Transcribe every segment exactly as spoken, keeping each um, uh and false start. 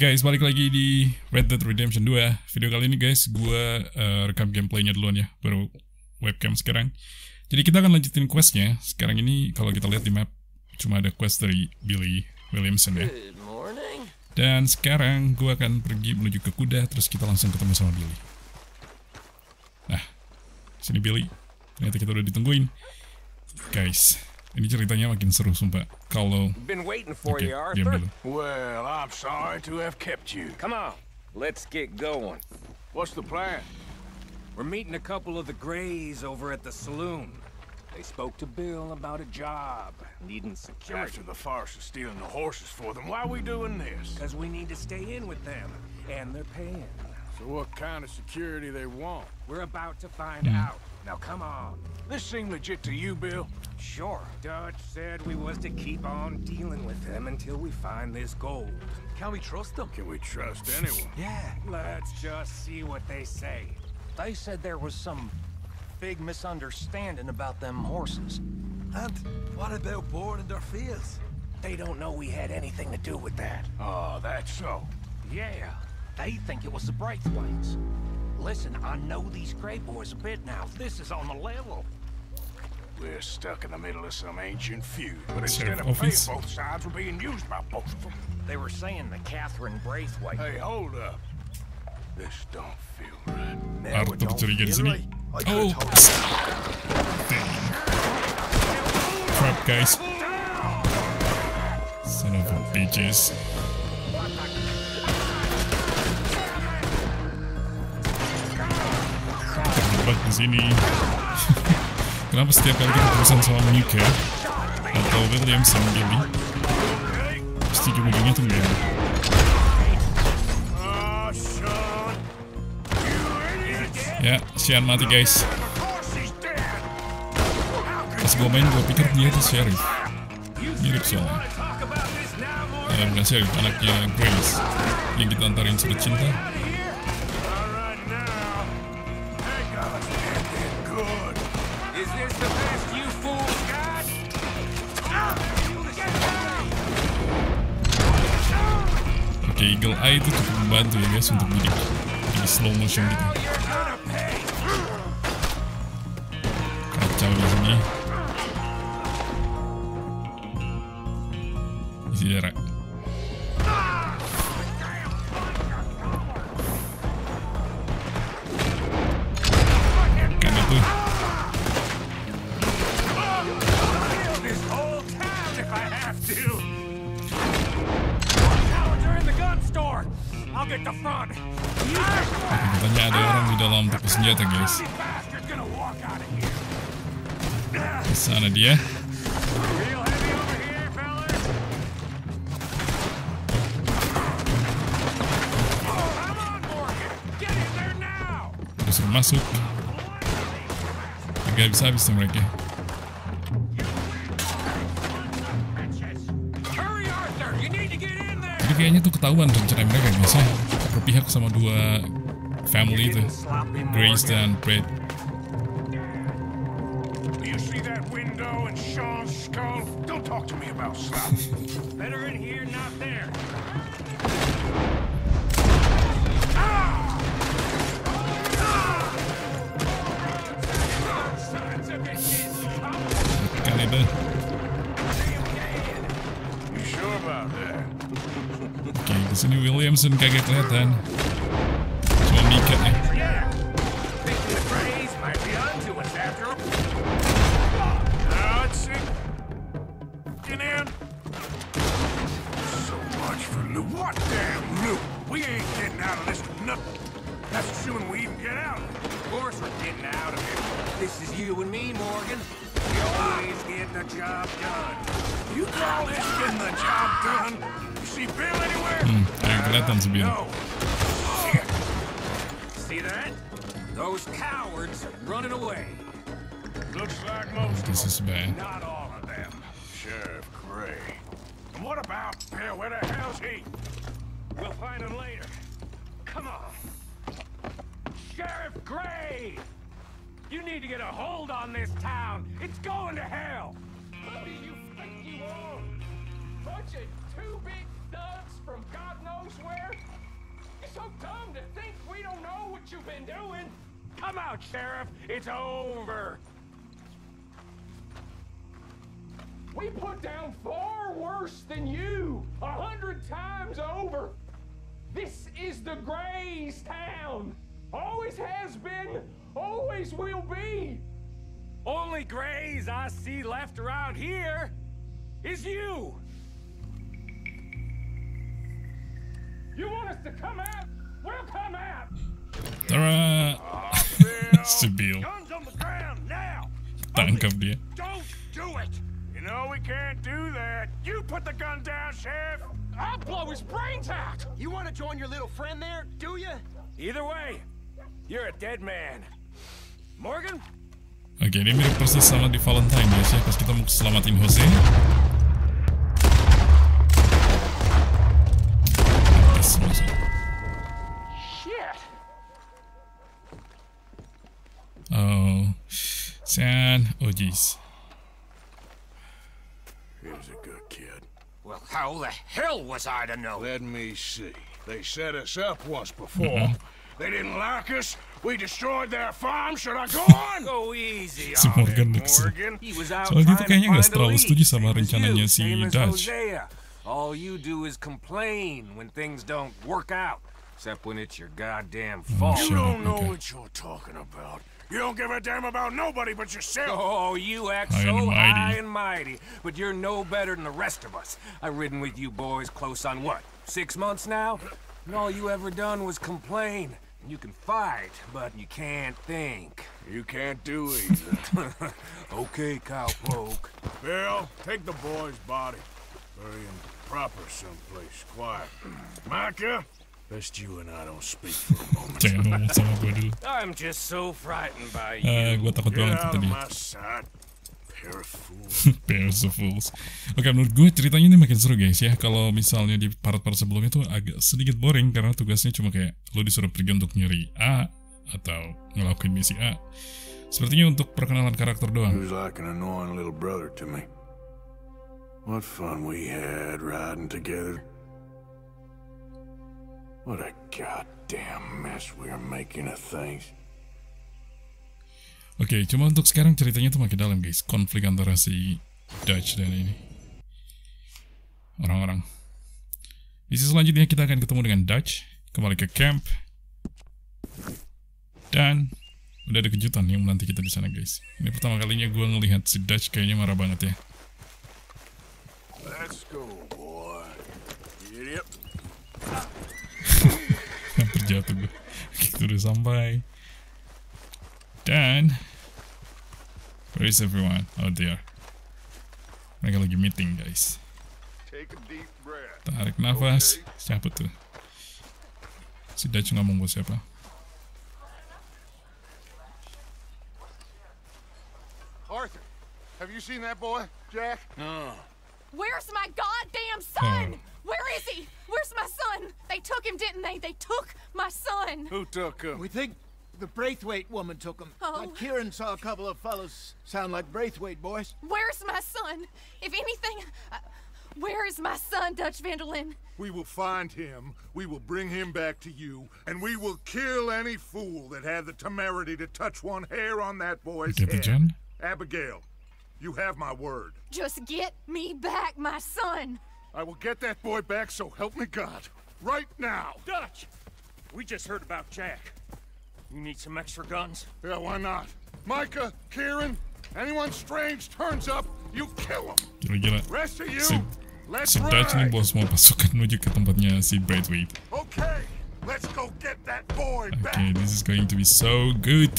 guys, balik lagi di Red Dead Redemption two. Video kali ini guys, gue uh, rekam gameplaynya duluan ya, baru webcam sekarang. Jadi kita akan lanjutin questnya. Sekarang ini kalau kita lihat di map, cuma ada quest dari Billy Williamson ya. Dan sekarang gue akan pergi menuju ke kuda, terus kita langsung ketemu sama Billy. Nah, sini Billy. Ternyata kita udah ditungguin. Guys, ini ceritanya makin seru sumpah. Kalau been waiting for you, Arthur. Well, I'm sorry to have kept you. Come on, let's get going. What's the plan? We're meeting a couple of the Grays over at the saloon. They spoke to Bill about a job, needing security. After the farce of stealing the horses for them, why are we doing this? Because we need to stay in with them, and they're paying. So what kind of security they want? We're about to find mm. out. Now come on. This seemed legit to you, Bill? Sure. Dutch said we was to keep on dealing with them until we find this gold. Can we trust them? Can we trust anyone? Yeah. Let's just see what they say. They said there was some big misunderstanding about them horses. And what about boarding their fields? They don't know we had anything to do with that. Oh, that's so. Yeah. They think it was the Braithwaites. Listen, I know these Grey boys a bit now. This is on the level. We're stuck in the middle of some ancient feud, but instead of paying, both sides were being used by both of them. They were saying the Catherine Braithwaite. Hey, hold up. This don't feel right. Man, don't don't feel right. I oh. Crap, guys. Son of a bitches. Di sini. Kenapa setiap kali kita berurusan sama Micah atau Williamson Billy, pasti ujung-ujungnya tuh gila. Ya, Sean mati guys. Pas gue main gue pikir dia tuh Sheriff, mirip Sean. Ya, bukan Sheriff, anaknya Grace yang kita antarin surat cinta. Eagle Eye itu cukup membantu ya guys untuk bikin di slow motion gitu. Kacau di sini. Isi darah. Kan itu. Katanya ada orang di dalam toko senjata guys. Kesana dia. Terus masuk. Gak habis-habis tuh mereka. Kayaknya tuh ketahuan rencana mereka guys ya, berpihak sama dua family itu, Grace dan Brad. Sini Williamson kaget kelihatan. Cuma Micah nih. Hmm, kayak kelihatan sih Bill. Oh, this is bad. Sheriff Gray. What about Bill? Where the hell's he? We'll find him later. Come on. Sheriff Gray! You need to get a hold on this town. It's going to hell. Who do you think you are? Bunch of two big thugs from God knows where? been doing. Come out, Sheriff. It's over. We put down far worse than you, a hundred times over. This is the Gray's town. Always has been, always will be. Only Grays I see left around here is you. You want us to come out? We'll come out. All right. It's a Bill. Guns on the ground now. Don't do it. You know we can't do that. You put the gun down, Sheriff. I'll blow his brains out. You want to join your little friend there, do you? Either way, you're a dead man. Morgan? Okay, dia mirip persis sama di Valentine guys ya, pas kita mau selamatin Jose. Oh, San, oh jeez. He was a good kid. Well, how the hell was I to know? Let me see. They set us up once before. Mm-hmm. They didn't like us. We destroyed their farm. Should I go on? Go easy. Si Morgan Nixon. Soalnya itu kayaknya nggak terlalu setuju sama rencananya si Dutch. All you do is complain when things don't work out, except when it's your goddamn fault. You don't know what you're talking about. You don't give a damn about nobody but yourself. Oh, you act so high and mighty, but you're no better than the rest of us. I've ridden with you boys close on what, six months now? And all you ever done was complain. You can fight, but you can't think. You can't do either. Okay, cowpoke. Bill, take the boy's body. Bury him proper someplace, quiet. Micah? Best you and I don't speak for a moment. Jangan ngomong sama gue dulu. I'm just so frightened by you. Uh, gue takut banget tadi. Pair of fools. Oke, menurut gue ceritanya ini makin seru guys ya. Kalau misalnya di part-part sebelumnya tuh agak sedikit boring karena tugasnya cuma kayak lo disuruh pergi untuk nyari A atau ngelakuin misi A. Sepertinya untuk perkenalan karakter doang. He was like an annoying little brother to me. What fun we had riding together. What a goddamn mess we're making of things. Oke, okay, cuma untuk sekarang ceritanya tuh makin dalam guys. Konflik antara si Dutch dan ini orang-orang. Misi selanjutnya kita akan ketemu dengan Dutch, kembali ke camp. Dan udah ada kejutan yang menanti kita di sana guys. Ini pertama kalinya gue ngelihat si Dutch kayaknya marah banget ya. Let's go, boy. Yep. Hampir jatuh gue. Kita udah sampai. Dan where is everyone? Oh there. Mereka lagi meeting guys. Tarik nafas. Siapa tuh? Si Dutch ngomong buat siapa? Arthur, have you seen that boy, Jack? No. Where's my goddamn son? Where is he? Where's my son? They took him, didn't they? They took my son. Who took him? We think the Braithwaite woman took him. Oh. Like Kieran saw a couple of fellows sound like Braithwaite boys. Where's my son? If anything, uh, where is my son, Dutch van der Linde? We will find him. We will bring him back to you, and we will kill any fool that had the temerity to touch one hair on that boy's head. Abigail. You have my word. Just get me back, my son. I will get that boy back, so help me God. Right now. Dutch, we just heard about Jack. You need some extra guns? Yeah, why not? Micah, Kieran, anyone strange turns up, you kill him. Rest of you, si, let's si Dutch ride. Si okay, let's go get that boy okay, back. Okay, this is going to be so good.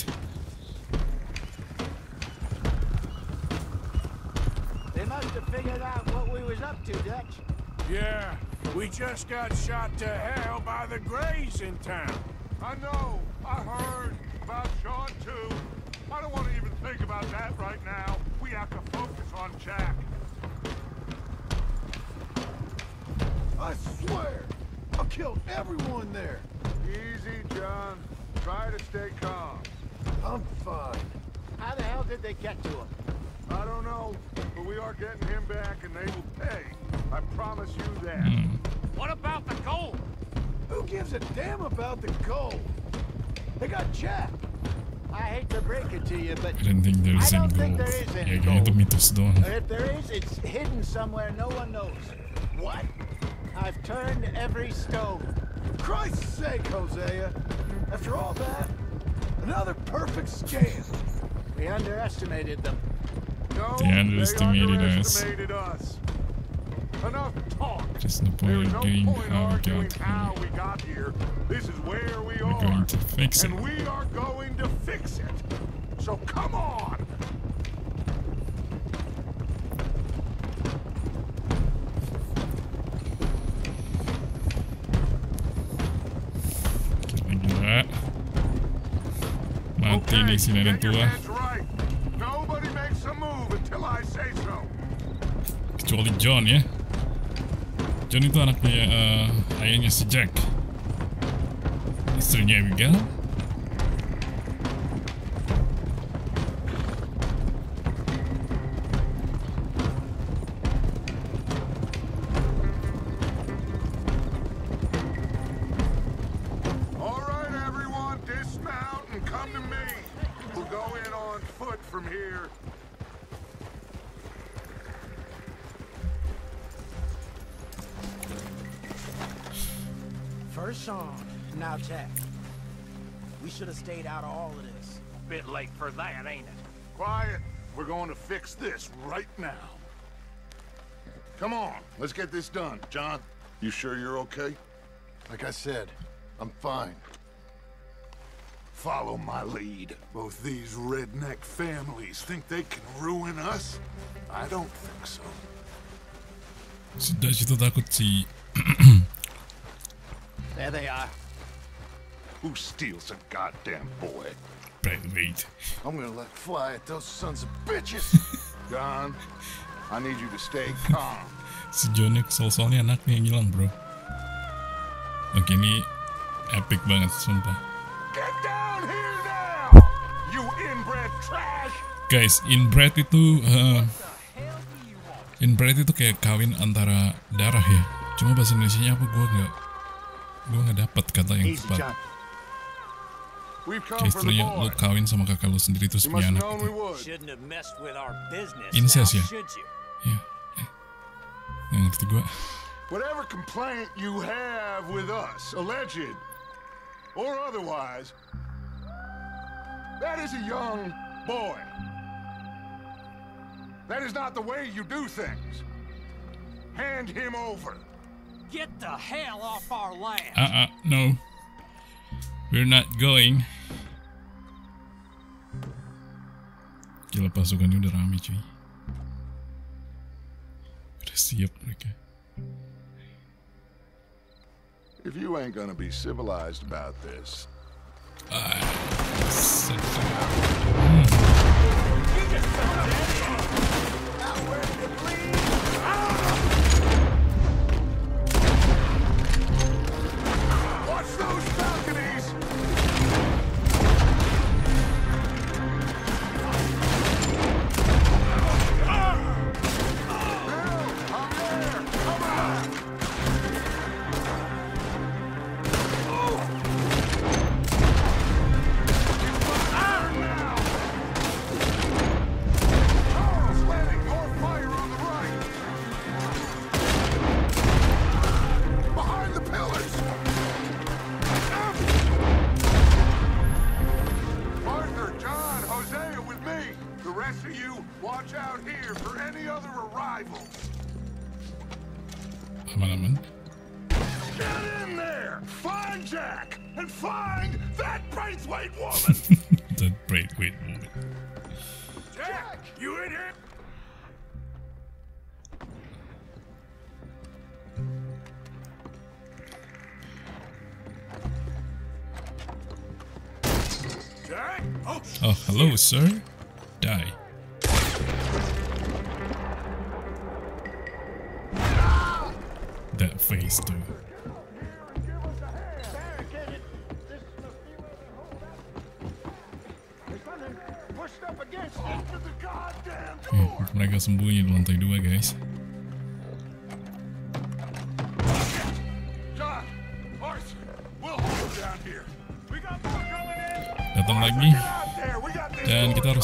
To figure out what we was up to, Dutch. Yeah, we just got shot to hell by the Grays in town. I know, I heard about Sean too. I don't want to even think about that right now. We have to focus on Jack. I swear, I killed everyone there. Easy, John. Try to stay calm. I'm fine. How the hell did they get to him? I don't know, but we are getting him back and they will pay. I promise you that. Mm. What about the gold? Who gives a damn about the gold? They got Jack. I hate to break it to you, but I don't think there is any gold. Yeah, you need to meet us down. If there is, it's hidden somewhere no one knows. What? I've turned every stone. Christ's sake, Hosea. After all that, another perfect scam. We underestimated them. No, they underestimated, they underestimated us. us. Enough talk. Just no point of no getting point how, we got how we got here. This is where we We're are. going to fix it. And we are going to fix it. So come on. Okay, get your hands right. Nobody makes a move until I say so. Kecuali John ya. John itu anaknya uh, ayahnya si Jack. Istrinya Abigail. Stayed out of all of this. Bit late for that, ain't it? Quiet. We're going to fix this right now. Come on, let's get this done. John, you sure you're okay? Like I said, I'm fine. Follow my lead. Both these redneck families think they can ruin us? I don't think so. There they are. Who steals a goddamn boy? Braithwaite. I'm gonna let fly at those sons of bitches. John, I need you to stay calm. Si Johnny kesel-soalnya anaknya yang hilang, bro. Oke, ini epic banget, sumpah. Get down here now, you inbred trash. Guys, inbred itu uh, inbred itu kayak kawin antara darah ya. Cuma bahasa Indonesianya apa gua nggak gua nggak dapat kata yang tepat. Istrinya lu kawin sama kakak lu sendiri terus punya anak gitu. Incest ya? Ya. Nggak ngerti gua. Whatever complaint you have with us, alleged or otherwise, that is a young boy. That is not the way you do things. Hand him over. Get the hell off our land. Uh-uh, no. We're not going. Gila, pasukannya udah rame cuy. Udah siap mereka. If you ain't gonna be civilized about this. Uh, so hmm. Watch those balconies. Oh, hello, sir. Die. That face, dude. Yeah, mereka sembunyi di lantai dua, guys. John, Arthur, we'll hold down here. We got more coming in. Don't like me? Then get out of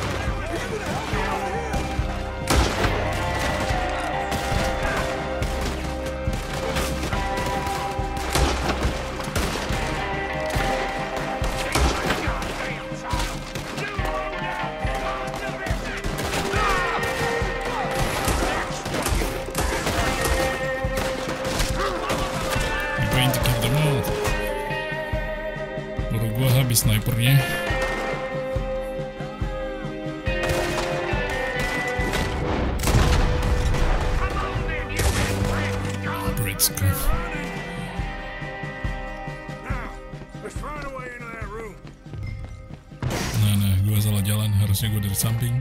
Snipernya nah nah gue salah jalan, harusnya gue dari samping.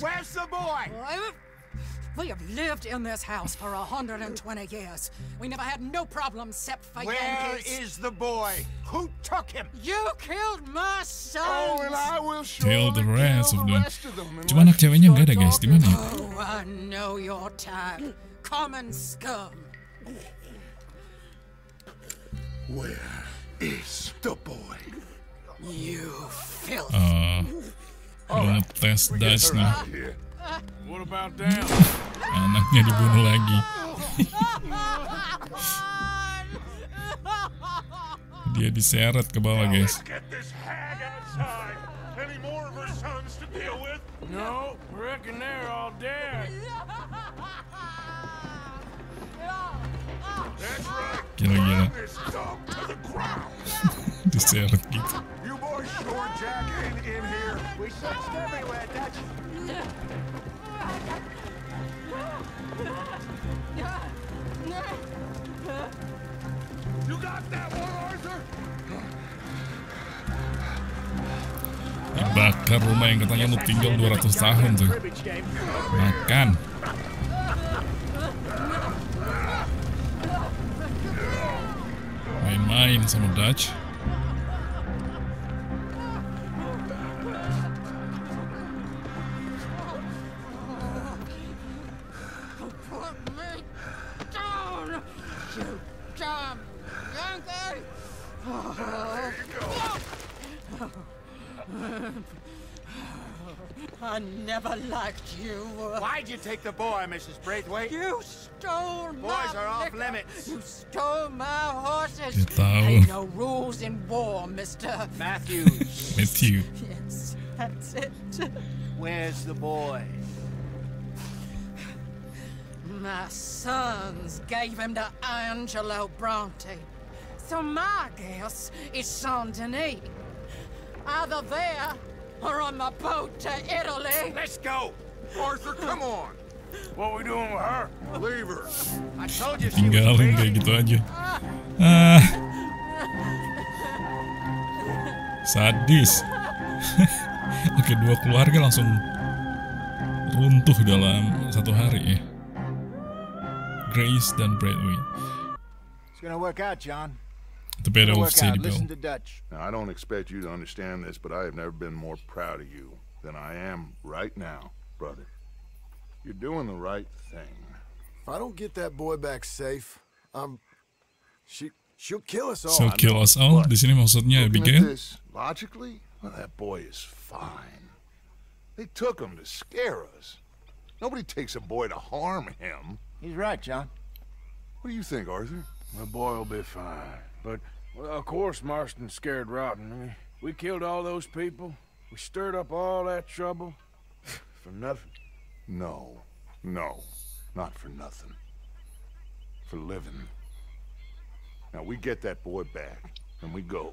Where's the boy? We have lived in this house for one hundred twenty years. We never had no problems except for Where Yankees. Where is the boy? Who took him? You killed my son. Oh, and I will kill the rest of them. Cuma anak ceweknya enggak ada guys, di mana? Oh, I know your time. Common scum. Where is the boy? You filth. Uh. Gonna test dice nih. Anaknya dibunuh lagi. Dia diseret ke bawah, guys. Gila-gila. Diseret gitu. Sure, Jack ain't in here. We searched everywhere, Dutch. You got that one, Arthur? Dibakar rumah yang katanya lu tinggal dua ratus tahun tuh. Makan. Main-main sama Dutch. You. Why'd you take the boy, Missus Braithwaite? You stole my Boys are off limits. You stole my horses. Ain't no rules in war, Mister Matthews. Matthew. Yes, that's it. Where's the boy? My sons gave him to Angelo Bronte. So my guess is Saint Denis. Either there or on the boat to Italy. Let's go. Arthur, come on. What are we doing with her? Leave her. I told you she was crazy. Ah. Sadis. Oke, dua keluarga langsung runtuh dalam satu hari ya. Grace dan Braithwaite. It's gonna work out, John. The battle of Shady Bell. Now, I don't expect you to understand this, but I have never been more proud of you than I am right now, brother. You're doing the right thing. If I don't get that boy back safe, um, she she'll kill us all. She'll kill us all. Di sini maksudnya begin. Logically, well, that boy is fine. They took him to scare us. Nobody takes a boy to harm him. He's right, John. What do you think, Arthur? My boy will be fine. But Well, of course Marston's scared rotten. We, we killed all those people. We stirred up all that trouble. For nothing. No. No. Not for nothing. For living. Now, we get that boy back, and we go.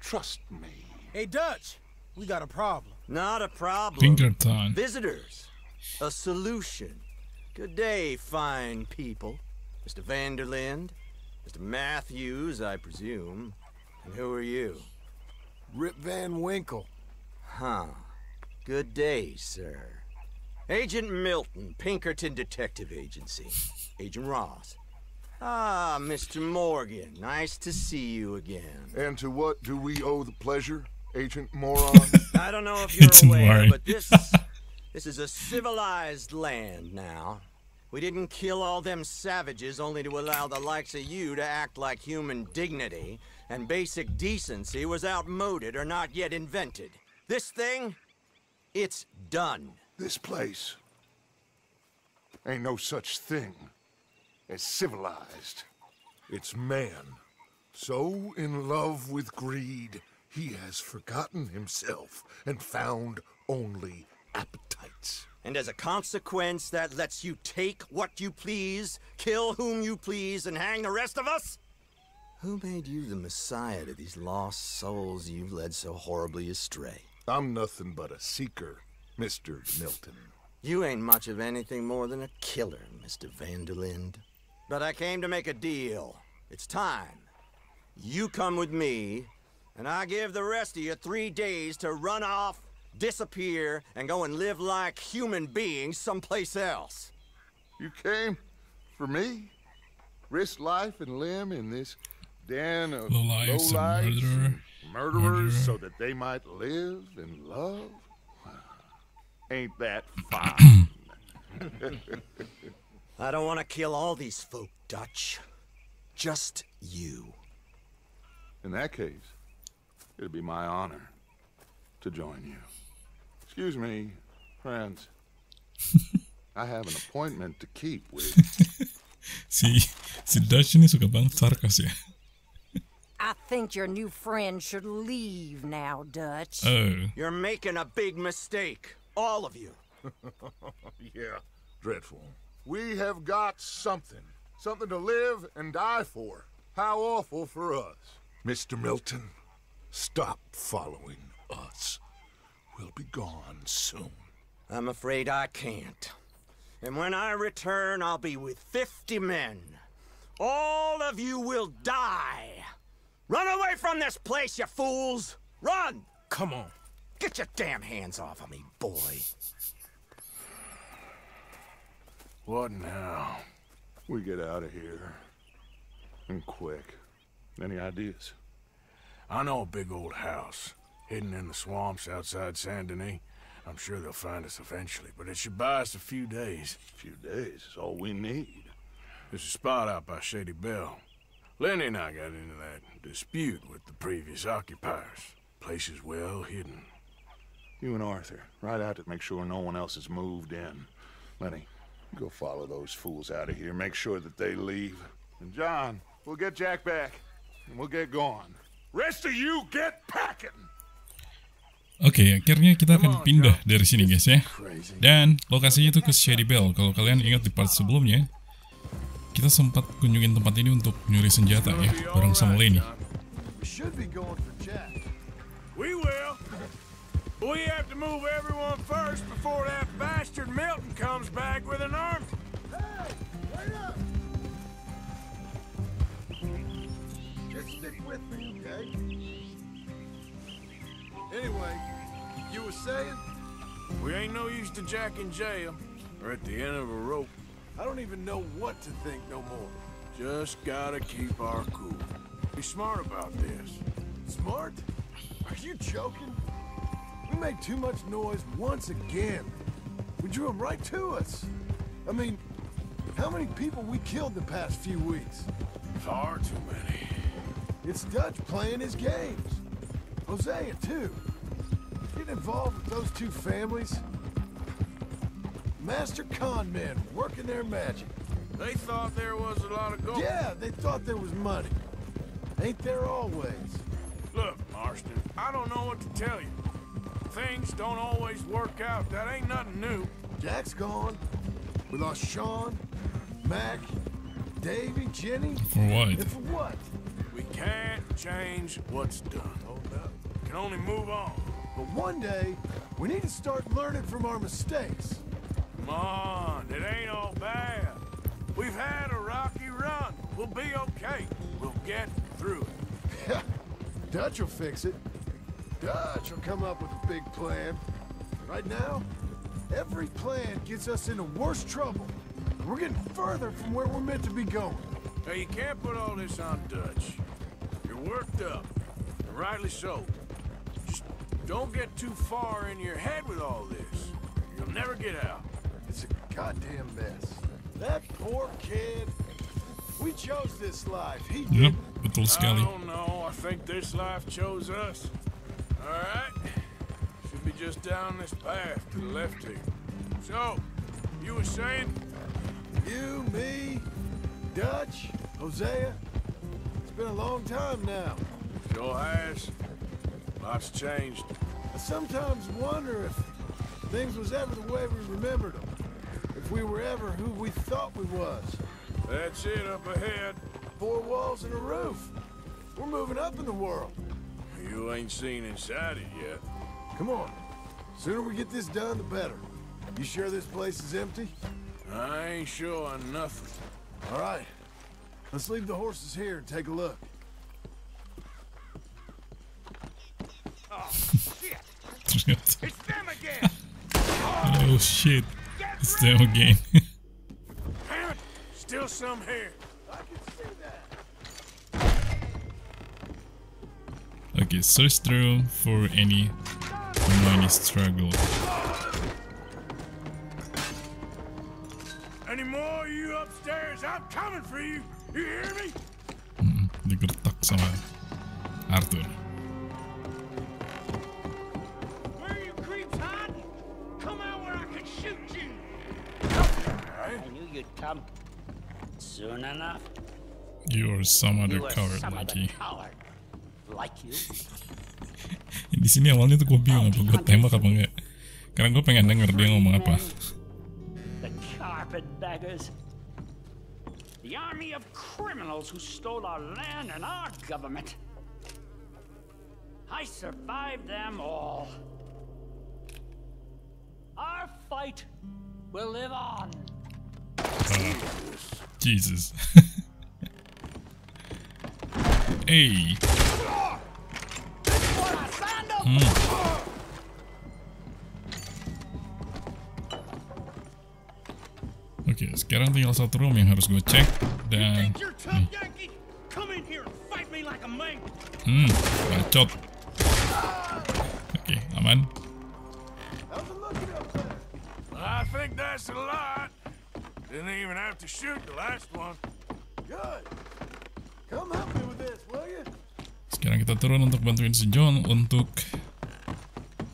Trust me. Hey, Dutch! We got a problem. Not a problem. Pinkerton. Visitors. A solution. Good day, fine people. Mister Van der Linde. Mister Matthews, I presume. And who are you? Rip Van Winkle. Huh. Good day, sir. Agent Milton, Pinkerton Detective Agency. Agent Ross. Ah, Mister Morgan, nice to see you again. And to what do we owe the pleasure, Agent Moron? I don't know if you're it's aware, boring. But this this is a civilized land now. We didn't kill all them savages only to allow the likes of you to act like human dignity and basic decency was outmoded or not yet invented. This thing, it's done. This place ain't no such thing as civilized. It's man, so in love with greed, he has forgotten himself and found only appetites. And as a consequence, that lets you take what you please, kill whom you please, and hang the rest of us? Who made you the messiah to these lost souls you've led so horribly astray? I'm nothing but a seeker, Mister Milton. You ain't much of anything more than a killer, Mister Van der Linde. But I came to make a deal. It's time. You come with me, and I give the rest of you three days to run off, disappear, and go and live like human beings someplace else. You came for me? Risk life and limb in this den of lowlifes, murderer, murderers, murderer. So that they might live and love? Ain't that fine? I don't want to kill all these folk, Dutch. Just you. In that case, it'd be my honor to join you. Excuse me, friends. I have an appointment to keep with. See, si Dutch ni suka banget sarkas ya. I think your new friend should leave now, Dutch. Oh. You're making a big mistake. All of you. Yeah, dreadful. We have got something. Something to live and die for. How awful for us. Mister Milton, stop following us. We'll be gone soon. I'm afraid I can't. And when I return, I'll be with fifty men. All of you will die. Run away from this place, you fools! Run! Come on. Get your damn hands off of me, boy. What now? We get out of here. And quick. Any ideas? I know a big old house. Hidden in the swamps outside Saint Denis. I'm sure they'll find us eventually, but it should buy us a few days. A few days is all we need. There's a spot out by Shady Bell. Lenny and I got into that dispute with the previous occupiers. Place is well hidden. You and Arthur, ride out to make sure no one else has moved in. Lenny, go follow those fools out of here. Make sure that they leave. And John, we'll get Jack back, and we'll get gone. Rest of you get packing. Oke, okay, akhirnya kita akan pindah dari sini, guys ya. Dan lokasinya itu ke Shady Bell. Kalau kalian ingat di part sebelumnya, kita sempat kunjungin tempat ini untuk nyuri senjata ya, bareng sama Lenny. We will. We have to move everyone first before that bastard Milton comes back with an arm. Hey, wait up! Just stick with me, okay? Anyway, you were saying? We ain't no use to Jack in jail. We're at the end of a rope. I don't even know what to think no more. Just gotta keep our cool. Be smart about this. Smart? Are you joking? We made too much noise once again. We drew them right to us. I mean, how many people we killed the past few weeks? Far too many. It's Dutch playing his games. Hosea, too. Getting involved with those two families. Master con men working their magic. They thought there was a lot of gold. Yeah, they thought there was money. Ain't there always? Look, Marston, I don't know what to tell you. Things don't always work out. That ain't nothing new. Jack's gone. We lost Sean, Mac, Davey, Jenny. For what? And for what? We can't change what's done. Hold up. We can only move on. But one day, we need to start learning from our mistakes. Come on, it ain't all bad. We've had a rocky run. We'll be okay. We'll get through it. Dutch will fix it. Dutch will come up with a big plan. Right now, every plan gets us into worse trouble. We're getting further from where we're meant to be going. Now, you can't put all this on Dutch. You're worked up, and rightly so. Just don't get too far in your head with all this. You'll never get out. It's a goddamn mess. That poor kid. We chose this life. He did. Yep, with old Scally. I don't know. I think this life chose us. All right. Should be just down this path to the left here. So, you were saying? You, me, Dutch, Hosea. It's been a long time now. Sure has. Lots changed. I sometimes wonder if things was ever the way we remembered them. If we were ever who we thought we was. That's it up ahead. Four walls and a roof. We're moving up in the world. You ain't seen inside it yet. Come on. Sooner we get this done, the better. You sure this place is empty? I ain't sure on nothing. All right. Let's leave the horses here and take a look. Oh, shit. It's them again. Oh, shit. It's them again. Damn it. Still some here. I can see that. Okay, search through for any money struggle. Any more you upstairs? I'm coming for you. You hear me? Mm-mm, they got stuck somewhere. Arthur. Where are you creeps hiding? Come out where I can shoot you. I knew you'd come. Soon enough. You are some other you coward, Mikey. Like you. Di sini awalnya tuh gue bingung apa gue tembak apa enggak. Karena gue pengen denger dia ngomong apa. The carpetbaggers. The army of criminals who stole our land and our government. I survived them all. Our fight will live on. Uh, Jesus. Hey. Mm. Oke, okay, sekarang tinggal satu room yang harus gue cek dan hmm, bacot. Oke, okay, aman. I think that's a lot. Didn't even have to shoot the last one. Good. Come help me with this, will you? Sekarang kita turun untuk bantuin si John untuk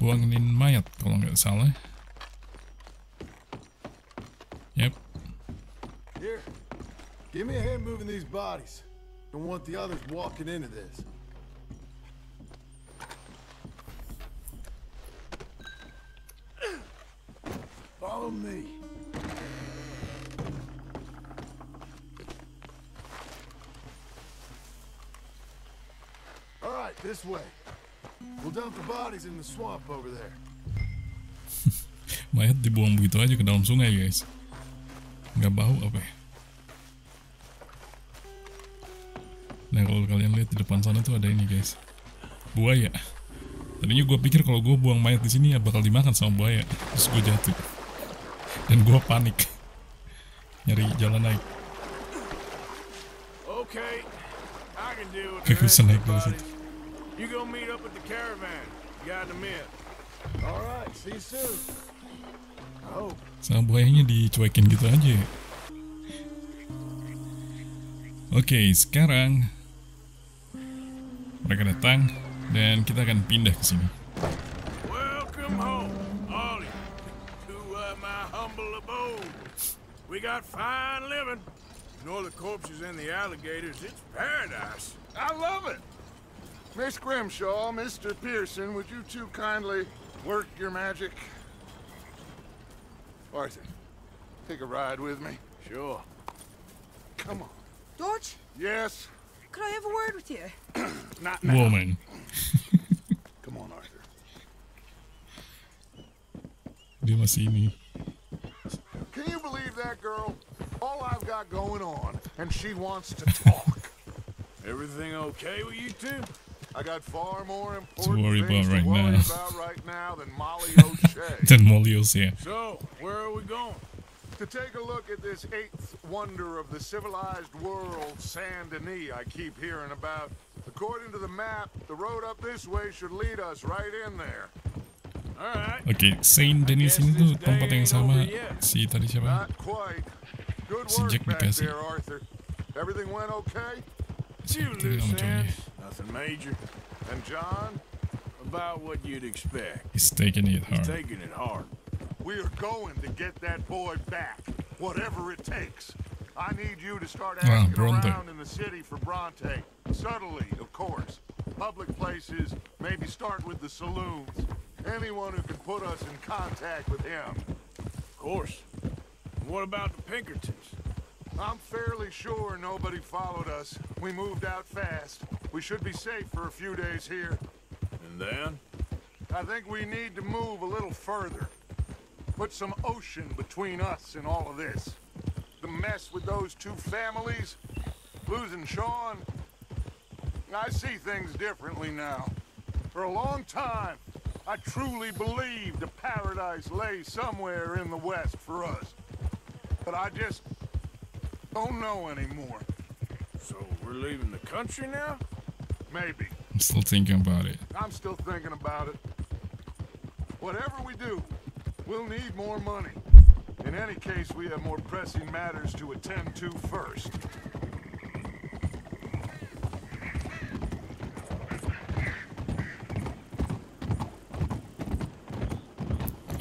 buangin mayat kalau nggak salah. Yep. Here. Give me a hand moving these bodies. Don't want the others walking into this. Follow me. This way. We'll dump the bodies in the swamp over there. Mayat dibuang begitu aja ke dalam sungai, guys. Nggak bau apa ya? Nah, kalau kalian lihat di depan sana tuh ada ini, guys. Buaya. Tadinya gue pikir kalau gue buang mayat di sini ya bakal dimakan sama buaya. Terus gue jatuh. Dan gue panik. Nyari jalan naik. Okay. I can deal with it. You go meet up with the caravan. You got them in. All right, see you soon. Oh. Sama buayanya dicuekin gitu aja. Oke, okay, sekarang mereka datang dan kita akan pindah ke sini. Welcome home, Ollie, to uh, my humble abode. We got fine living. and all the corpses and the alligators. It's paradise. I love it. Miss Grimshaw, Mister Pearson, would you two kindly work your magic? Arthur, take a ride with me. Sure. Come on. George? Yes? Could I have a word with you? Not now. Woman. Come on, Arthur. You must see me. Can you believe that girl? All I've got going on, and she wants to talk. Everything okay with you two? I got far more important worry things about right to worry now. about right now than Molly O'Shea. than Molly O'Shea. So, where are we going? To take a look at this eighth wonder of the civilized world, Saint Denis, I keep hearing about. According to the map, the road up this way should lead us right in there. Alright. Okay, Saint Denis itu tempat yang sama si tadi siapa? Si Jack dikasih. Everything went okay? You loose ends, nothing major. And John, about what you'd expect. He's taking it hard. He's taking it hard. We're going to get that boy back, whatever it takes. I need you to start asking wow, around in the city for Bronte. Subtly, of course. Public places, maybe start with the saloons. Anyone who can put us in contact with him. Of course. What about the Pinkertons? I'm fairly sure nobody followed us. We moved out fast. We should be safe for a few days here. And then? I think we need to move a little further. Put some ocean between us and all of this. The mess with those two families, losing Sean. I see things differently now. For a long time, I truly believed a paradise lay somewhere in the West for us. But I just don't know anymore. So we're leaving the country now? Maybe. I'm still thinking about it. I'm still thinking about it. Whatever we do, we'll need more money. In any case, we have more pressing matters to attend to first.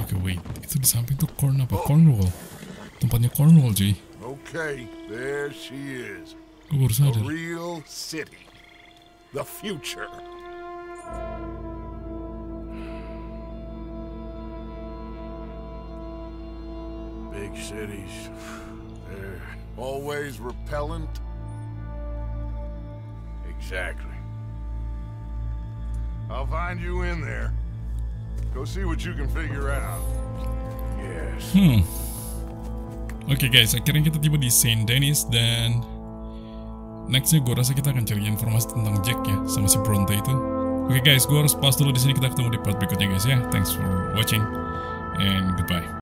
Okay, wait. Itu disamping tuh Corn apa? Cornwall. Tempatnya Cornwall, G. Okay, there she is. The real city. The future. Big cities, they're always repellent. Exactly. I'll find you in there. Go see what you can figure out. Yes. Hmm. Oke okay guys, akhirnya kita tiba di Saint Denis dan nextnya gue rasa kita akan cari informasi tentang Jack ya sama si Bronte itu. Oke okay guys, gue harus pause dulu di sini. Kita ketemu di part berikutnya guys ya. Thanks for watching and goodbye.